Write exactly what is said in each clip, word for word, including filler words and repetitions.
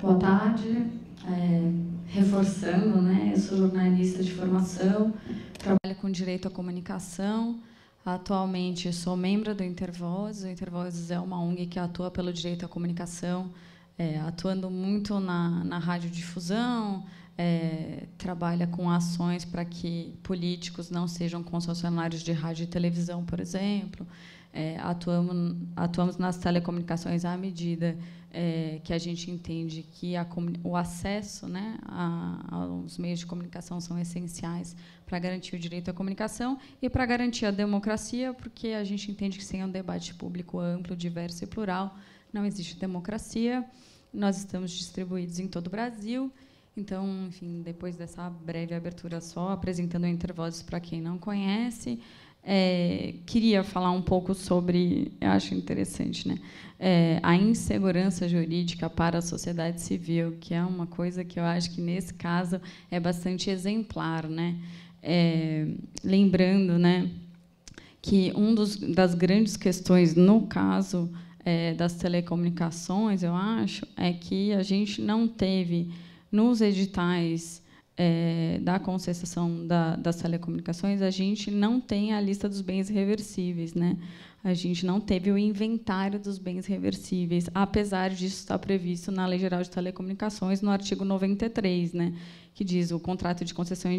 Boa tarde. É, reforçando, né? Eu sou jornalista de formação, trabalho com direito à comunicação. Atualmente sou membro do Intervozes. O Intervozes é uma O N G que atua pelo direito à comunicação, é, atuando muito na, na radiodifusão, é, trabalha com ações para que políticos não sejam concessionários de rádio e televisão, por exemplo. É, atuamos, atuamos nas telecomunicações à medida é, que a gente entende que a, o acesso, né, a, aos meios de comunicação são essenciais para garantir o direito à comunicação e para garantir a democracia, porque a gente entende que sem um debate público amplo, diverso e plural não existe democracia. Nós estamos distribuídos em todo o Brasil. Então, enfim, depois dessa breve abertura só, apresentando o Intervozes para quem não conhece, É, queria falar um pouco sobre, eu acho interessante, né, é, a insegurança jurídica para a sociedade civil, que é uma coisa que eu acho que, nesse caso, é bastante exemplar, né? É, lembrando, né, que um dos, das grandes questões, no caso é, das telecomunicações, eu acho, é que a gente não teve, nos editais É, da concessão da, das telecomunicações, a gente não tem a lista dos bens reversíveis, né? A gente não teve o inventário dos bens reversíveis, apesar disso estar previsto na Lei Geral de Telecomunicações, no artigo noventa e três, né, que diz: o contrato de concessão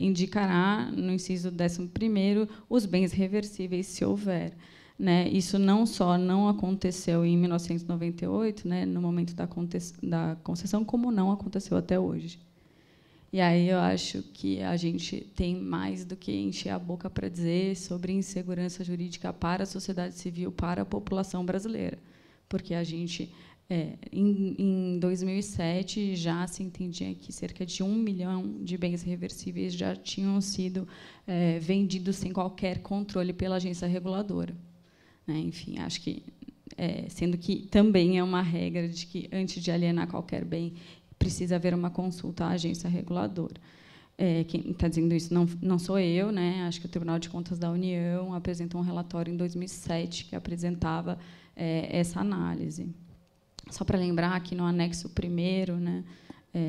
indicará, no inciso décimo primeiro, os bens reversíveis, se houver. Né, isso não só não aconteceu em mil novecentos e noventa e oito, né, no momento da, da concessão, como não aconteceu até hoje. E aí eu acho que a gente tem mais do que encher a boca para dizer sobre insegurança jurídica para a sociedade civil, para a população brasileira, porque a gente, é, em, em dois mil e sete, já se entendia que cerca de um milhão de bens reversíveis já tinham sido é, vendidos sem qualquer controle pela agência reguladora. Né? Enfim, acho que, é, sendo que também é uma regra de que, antes de alienar qualquer bem, precisa haver uma consulta à agência reguladora. É, quem está dizendo isso não, não sou eu, né? Acho que o Tribunal de Contas da União apresentou um relatório em dois mil e sete que apresentava é, essa análise. Só para lembrar que no anexo primeiro, né, é,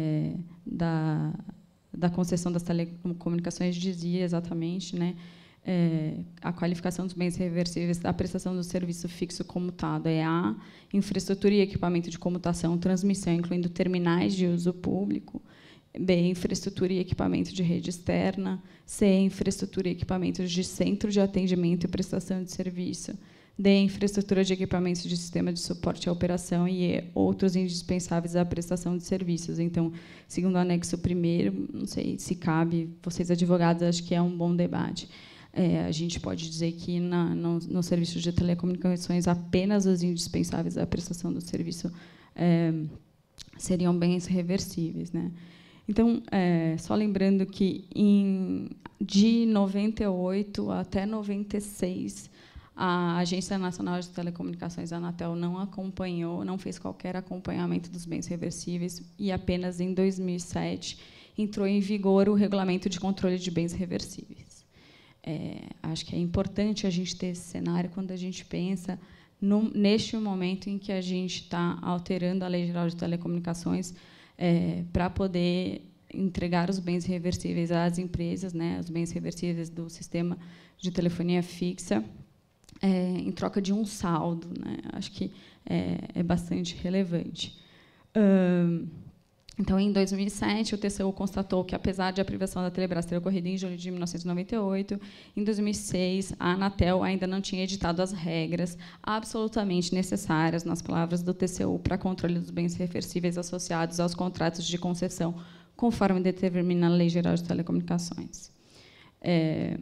da, da concessão das telecomunicações dizia exatamente, né, É, a qualificação dos bens reversíveis da prestação do serviço fixo comutado é a infraestrutura e equipamento de comutação, transmissão, incluindo terminais de uso público; B, infraestrutura e equipamento de rede externa; C, infraestrutura e equipamentos de centro de atendimento e prestação de serviço; D, infraestrutura de equipamentos de sistema de suporte à operação; e E, outros indispensáveis à prestação de serviços. Então, segundo o anexo primeiro, não sei se cabe, vocês advogados, acho que é um bom debate. É, a gente pode dizer que, na, no, no serviço de telecomunicações, apenas os indispensáveis à prestação do serviço é, seriam bens reversíveis, né? Então, é, só lembrando que, em, de noventa e oito até noventa e seis, a Agência Nacional de Telecomunicações, a Anatel, não acompanhou, não fez qualquer acompanhamento dos bens reversíveis, e apenas em dois mil e sete entrou em vigor o Regulamento de Controle de Bens Reversíveis. É, acho que é importante a gente ter esse cenário quando a gente pensa no, neste momento em que a gente está alterando a Lei Geral de Telecomunicações é, para poder entregar os bens reversíveis às empresas, né, os bens reversíveis do sistema de telefonia fixa, é, em troca de um saldo. Né, acho que é, é bastante relevante. Hum, Então, em dois mil e sete, o T C U constatou que, apesar de a privação da Telebrás ter ocorrido em julho de mil novecentos e noventa e oito, em dois mil e seis, a Anatel ainda não tinha editado as regras absolutamente necessárias, nas palavras do T C U, para controle dos bens reversíveis associados aos contratos de concessão, conforme determina a Lei Geral de Telecomunicações. É,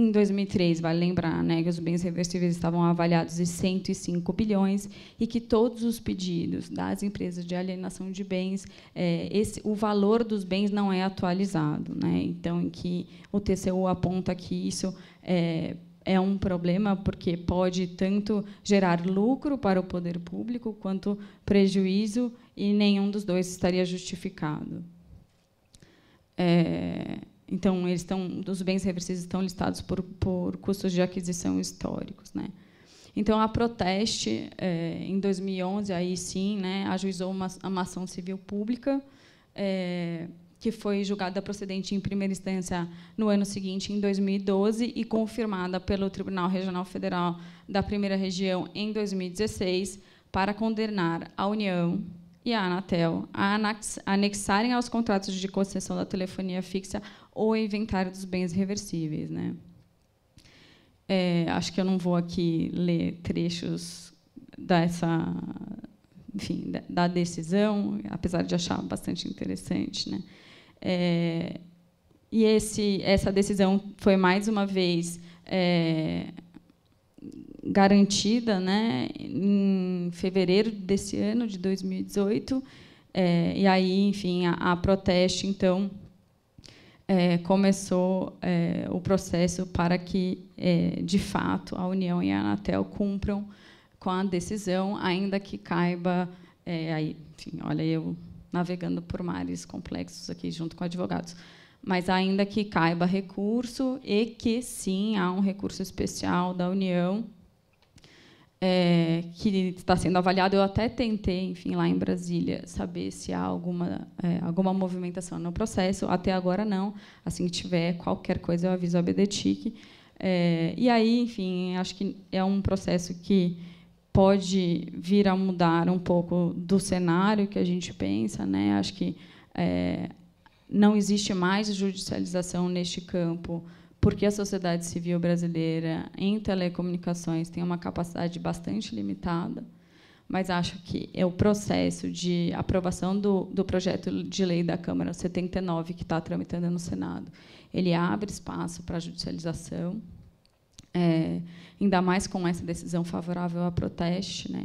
em dois mil e três, vale lembrar, né, que os bens reversíveis estavam avaliados em cento e cinco bilhões e que todos os pedidos das empresas de alienação de bens, é, esse, o valor dos bens não é atualizado, né? Então, em que o T C U aponta que isso é, é um problema, porque pode tanto gerar lucro para o poder público quanto prejuízo, e nenhum dos dois estaria justificado. É, Então, eles estão, os bens reversíveis estão listados por, por custos de aquisição históricos, né? Então, a Proteste, é, em dois mil e onze, aí sim, né, ajuizou uma, uma ação civil pública, é, que foi julgada procedente em primeira instância no ano seguinte, em dois mil e doze, e confirmada pelo Tribunal Regional Federal da Primeira Região em dois mil e dezesseis, para condenar a União e a Anatel a anexarem aos contratos de concessão da telefonia fixa o inventário dos bens reversíveis, né? É, acho que eu não vou aqui ler trechos dessa, enfim, da decisão, apesar de achar bastante interessante, né? É, e esse, essa decisão foi mais uma vez é, garantida, né? Em fevereiro desse ano de dois mil e dezoito, é, e aí, enfim, a, a Proteste então é, começou é, o processo para que é, de fato a União e a Anatel cumpram com a decisão, ainda que caiba... É, aí, enfim, olha, eu navegando por mares complexos aqui, junto com advogados. Mas, ainda que caiba recurso, e que, sim, há um recurso especial da União é, que está sendo avaliado. Eu até tentei, enfim, lá em Brasília, saber se há alguma, é, alguma movimentação no processo. Até agora, não. Assim que tiver qualquer coisa, eu aviso a B D T I C. É, e aí, enfim, acho que é um processo que pode vir a mudar um pouco do cenário que a gente pensa, né? Acho que é, não existe mais judicialização neste campo, porque a sociedade civil brasileira em telecomunicações tem uma capacidade bastante limitada, mas acho que é o processo de aprovação do, do projeto de lei da Câmara setenta e nove, que está tramitando no Senado, ele abre espaço para a judicialização, é, ainda mais com essa decisão favorável a Proteste, né?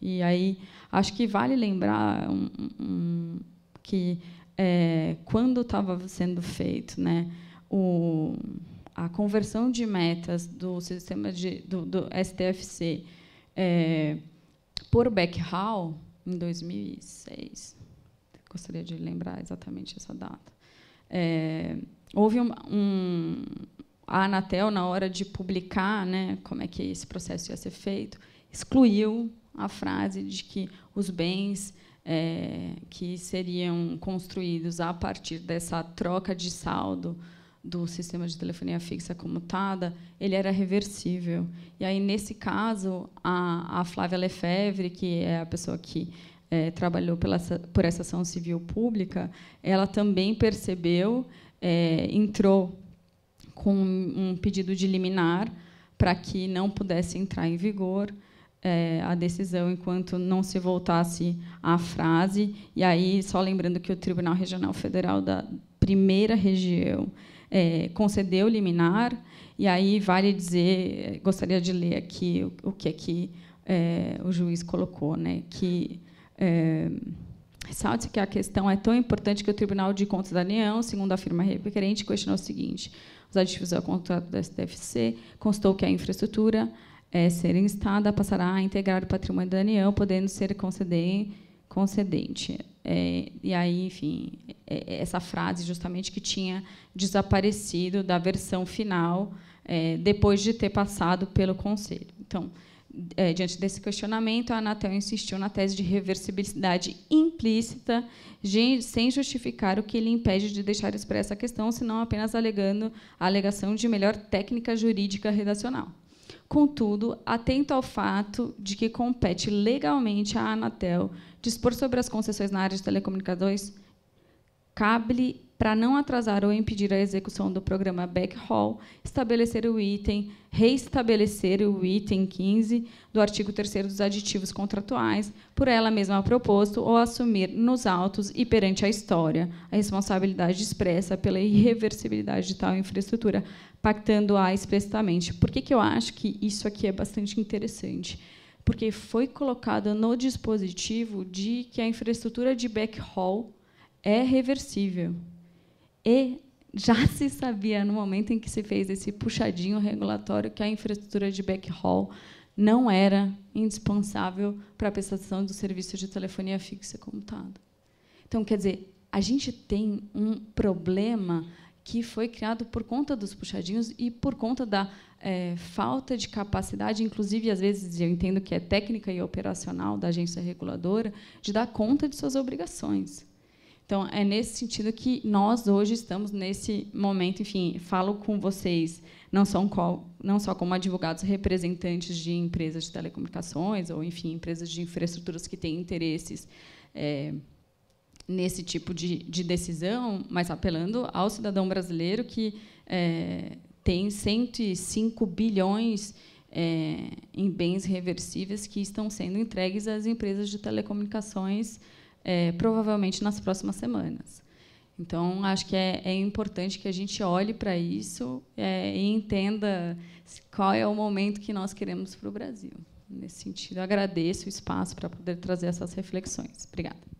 E aí acho que vale lembrar um, um, que é, quando estava sendo feito, né, o, a conversão de metas do sistema de, do, do S T F C é, por backhaul em dois mil e seis, gostaria de lembrar exatamente essa data. É, houve um, um a Anatel, na hora de publicar, né, como é que esse processo ia ser feito, excluiu a frase de que os bens é, que seriam construídos a partir dessa troca de saldo do sistema de telefonia fixa comutada, ele era reversível. E aí, nesse caso, a, a Flávia Lefèvre, que é a pessoa que é, trabalhou pela, por essa ação civil pública, ela também percebeu, é, entrou com um pedido de liminar para que não pudesse entrar em vigor é, a decisão enquanto não se voltasse à frase. E aí, só lembrando que o Tribunal Regional Federal da Primeira Região é, concedeu liminar, e aí vale dizer, gostaria de ler aqui o, o que aqui é, o juiz colocou, né, que... É, Ressalte-se que a questão é tão importante que o Tribunal de Contas da União, segundo a firma requerente, questionou o seguinte: os aditivos ao contrato do S T F C, constou que a infraestrutura é, ser instada passará a integrar o patrimônio da União, podendo ser concedente. É, e aí, enfim, é, essa frase, justamente, que tinha desaparecido da versão final, é, depois de ter passado pelo Conselho. Então, É, diante desse questionamento, a Anatel insistiu na tese de reversibilidade implícita, sem justificar o que lhe impede de deixar expressa a questão, senão apenas alegando a alegação de melhor técnica jurídica redacional. Contudo, atento ao fato de que compete legalmente à Anatel dispor sobre as concessões na área de telecomunicações, cabe, para não atrasar ou impedir a execução do programa backhaul, estabelecer o item, reestabelecer o item quinze do artigo terceiro dos aditivos contratuais, por ela mesma proposto, ou assumir nos autos e perante a história a responsabilidade expressa pela irreversibilidade de tal infraestrutura, pactando-a explicitamente. Por que que eu acho que isso aqui é bastante interessante? Porque foi colocado no dispositivo de que a infraestrutura de backhaul é reversível. E já se sabia, no momento em que se fez esse puxadinho regulatório, que a infraestrutura de backhaul não era indispensável para a prestação do serviço de telefonia fixa comutada. Então, quer dizer, a gente tem um problema que foi criado por conta dos puxadinhos e por conta da é, falta de capacidade, inclusive, às vezes, eu entendo que é técnica e operacional da agência reguladora, de dar conta de suas obrigações. Então, é nesse sentido que nós hoje estamos nesse momento, enfim, falo com vocês, não só, não só como advogados representantes de empresas de telecomunicações ou, enfim, empresas de infraestruturas que têm interesses é, nesse tipo de, de decisão, mas apelando ao cidadão brasileiro que é, tem cento e cinco bilhões é, em bens reversíveis que estão sendo entregues às empresas de telecomunicações É, provavelmente nas próximas semanas. Então, acho que é, é importante que a gente olhe para isso é, e entenda qual é o momento que nós queremos para o Brasil. Nesse sentido, agradeço o espaço para poder trazer essas reflexões. Obrigada.